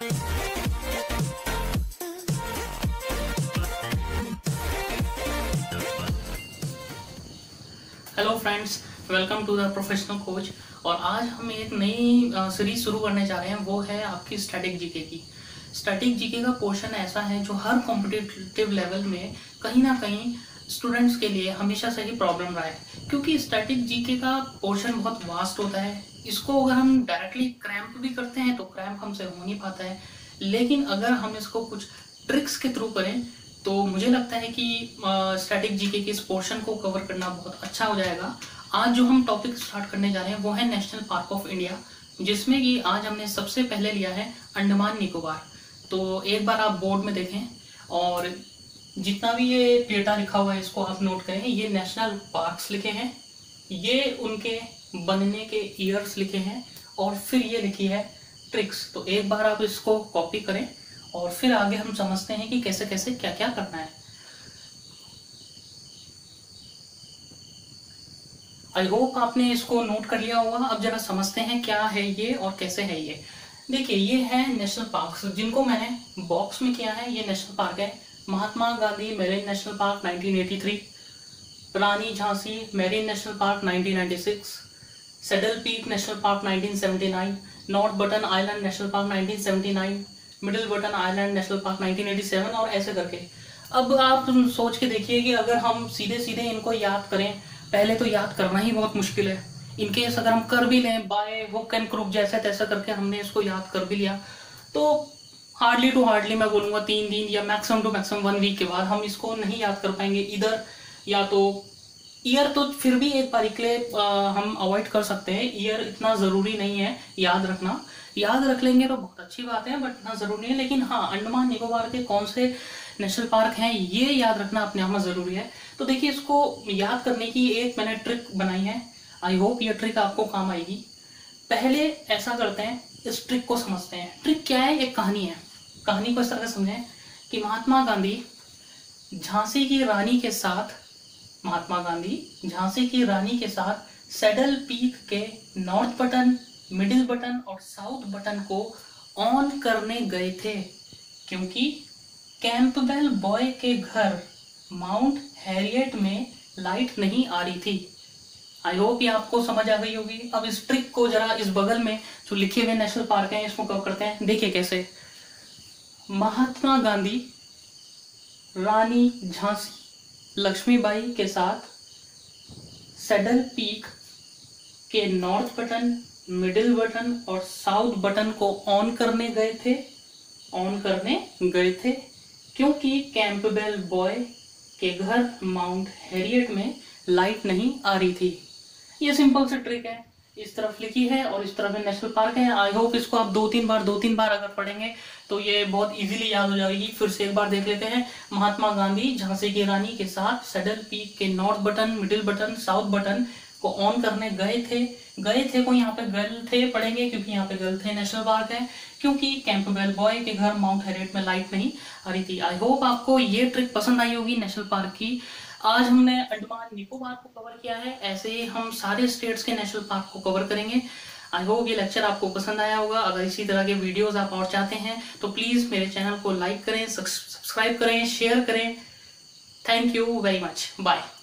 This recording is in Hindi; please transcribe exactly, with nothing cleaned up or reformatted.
Hello friends, welcome to the professional coach. और आज हम एक नई सीरीज शुरू करने जा रहे हैं, वो है आपकी स्टैटिक जीके की। स्टैटिक जीके का पोर्शन ऐसा है जो हर कॉम्पिटिटिव लेवल में कहीं ना कहीं स्टूडेंट्स के लिए हमेशा से ही प्रॉब्लम रहा है, क्योंकि स्टैटिक जीके का पोर्शन बहुत वास्ट होता है। इसको अगर हम डायरेक्टली क्रैम्प भी करते हैं तो क्रैम्प हमसे हो नहीं पाता है, लेकिन अगर हम इसको कुछ ट्रिक्स के थ्रू करें तो मुझे लगता है कि स्टैटिक जीके के इस पोर्शन को कवर करना बहुत अच्छा हो जाएगा। आज जो हम टॉपिक स्टार्ट करने जा रहे हैं वो है नेशनल पार्क ऑफ इंडिया, जिसमें कि आज हमने सबसे पहले लिया है अंडमान निकोबार। तो एक बार आप बोर्ड में देखें और जितना भी ये डेटा लिखा हुआ है इसको आप नोट करें। ये नेशनल पार्क्स लिखे हैं, ये उनके बनने के ईयर्स लिखे हैं, और फिर ये लिखी है ट्रिक्स। तो एक बार आप इसको कॉपी करें और फिर आगे हम समझते हैं कि कैसे कैसे क्या क्या करना है। आई होप आपने इसको नोट कर लिया होगा। अब जरा समझते हैं क्या है ये और कैसे है ये। देखिए, ये है नेशनल पार्क्स, जिनको मैंने बॉक्स में किया है। ये नेशनल पार्क है Mahatma Gandhi marine national park nineteen eighty three, Rani Jhansi marine national park nineteen ninety six, saddle peak national park nineteen seventy nine, north button island national park nineteen seventy nine, middle button island national park nineteen eighty seven, और ऐसे करके। अब आप सोच के देखिए कि अगर हम सीधे सीधे इनको याद करें, पहले तो याद करना ही बहुत मुश्किल है। इनकेस अगर हम कर भी लें बाय हुक एंड क्रूक, जैसे तैसा करके हमने इसको याद कर भी लिया, तो हार्डली टू हार्डली मैं बोलूँगा तीन दिन या maximum two maximum one week के बाद हम इसको नहीं याद कर पाएंगे। इधर या तो ईयर तो फिर भी एक बार के लिए हम अवॉइड कर सकते हैं, ईयर इतना ज़रूरी नहीं है याद रखना। याद रख लेंगे तो बहुत अच्छी बात है, बट इतना ज़रूरी नहीं है। लेकिन हाँ, अंडमान निकोबार के कौन से नेशनल पार्क हैं ये याद रखना अपने आप में ज़रूरी है। तो देखिए, इसको याद करने की एक मैंने ट्रिक बनाई है। आई होप ये ट्रिक आपको काम आएगी। पहले ऐसा करते हैं, इस ट्रिक को समझते हैं। ट्रिक क्या है? एक कहानी है। कहानी को इस तरह से समझें कि महात्मा गांधी झांसी की रानी के साथ महात्मा गांधी झांसी की रानी के साथ सैडल पीक के नॉर्थ बटन, मिडिल बटन और साउथ बटन को ऑन करने गए थे, क्योंकि कैंपबेल बॉय के घर माउंट हैरियट में लाइट नहीं आ रही थी। आई होप ये आपको समझ आ गई होगी। अब इस ट्रिक को जरा इस बगल में जो लिखे हुए नेशनल पार्क हैं इसको कवर करते हैं। देखिए कैसे, महात्मा गांधी रानी झांसी लक्ष्मीबाई के साथ सैडल पीक के नॉर्थ बटन, मिडिल बटन और साउथ बटन को ऑन करने गए थे ऑन करने गए थे क्योंकि कैंपबेल बॉय के घर माउंट हैरियट में लाइट नहीं आ रही थी। ये सिंपल सी ट्रिक है। इस तरफ लिखी है और इस तरफ नेशनल पार्क है। आई होप इसको आप दो तीन बार दो तीन बार अगर पढ़ेंगे तो ये बहुत इजीली याद हो जाएगी। फिर से एक बार देख लेते हैं। महात्मा गांधी झांसी की रानी के साथ सैडल पीक के north button, middle button, south button को ऑन करने गए थे। गए थे को यहाँ पे गल थे पढ़ेंगे, क्योंकि यहाँ पे गल थे नेशनल पार्क है, क्योंकि कैंपबेल बॉय के घर माउंट हैरियट में लाइट नहीं आ रही थी। आई होप आपको ये ट्रिक पसंद आई होगी नेशनल पार्क की। आज हमने अंडमान निकोबार को कवर किया है, ऐसे ही हम सारे स्टेट्स के नेशनल पार्क को कवर करेंगे। आई होप ये लेक्चर आपको पसंद आया होगा। अगर इसी तरह के वीडियोस आप और चाहते हैं तो प्लीज़ मेरे चैनल को लाइक करें, सब्सक्राइब करें, शेयर करें। Thank you very much, bye.